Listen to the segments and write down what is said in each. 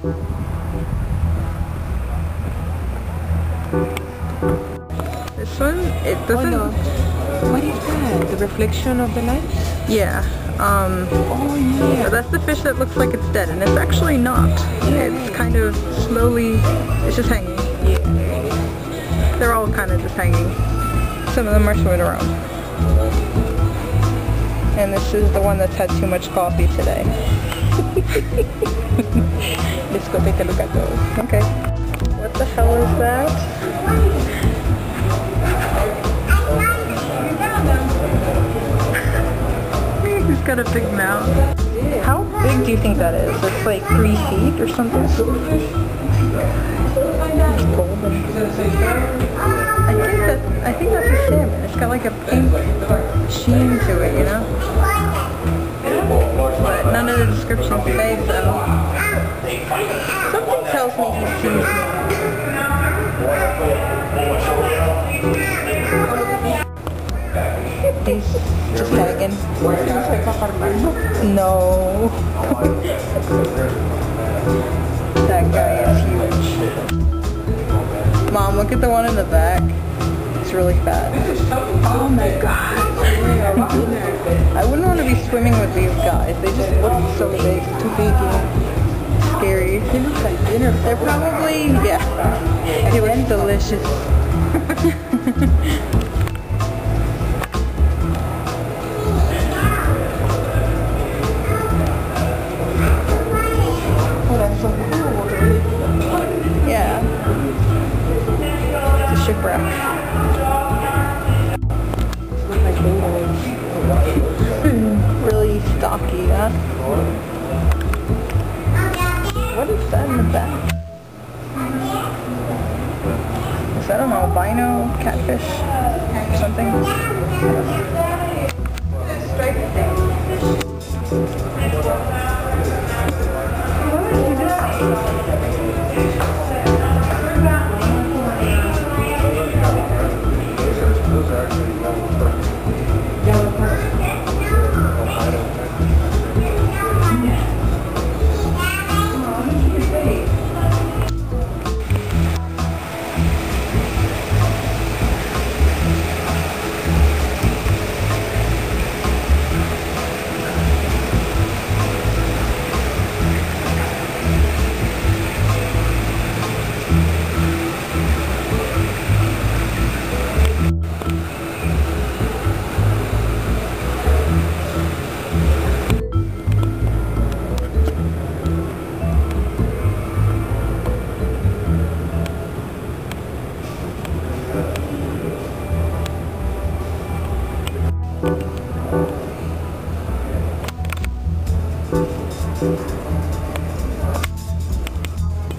This one, it doesn't... Oh, no. What is that? The reflection of the light? Yeah. Oh yeah. That's the fish that looks like it's dead, and it's actually not. Yeah. It's kind of slowly... It's just hanging. Yeah. They're all kind of just hanging. Some of them are swimming around. And this is the one that's had too much coffee today. Let's go take a look at those. Okay. What the hell is that? He's got a big mouth. How big do you think that is? It's like 3 feet or something? It's golden. I think that's a salmon. It's got like a pink sheen to it, you know? But none of the descriptions say so. Something tells me he's seasonal. He's just hanging. No. That guy is huge. Mom, look at the one in the back. It's really fat. Oh my god. I wouldn't want to be swimming with these guys. They just look so big. Too big and scary. They look like dinner. They're probably, yeah. It was delicious. Really stocky, huh? What is that in the back? Is that an albino catfish or something?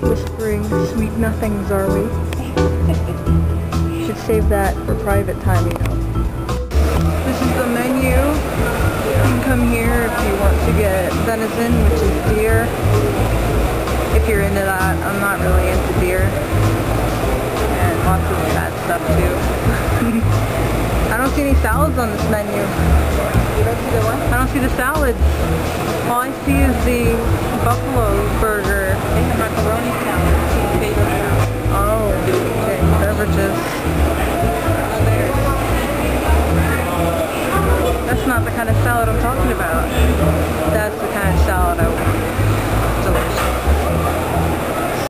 Whispering sweet nothings, are we? You should save that for private time, you know. This is the menu. You can come here if you want to get venison, which is deer. If you're into that, I'm not really into deer. And lots of bad stuff too. I don't see any salads on this menu. You don't see the what? I don't see the salads. All I see is the buffalo bird.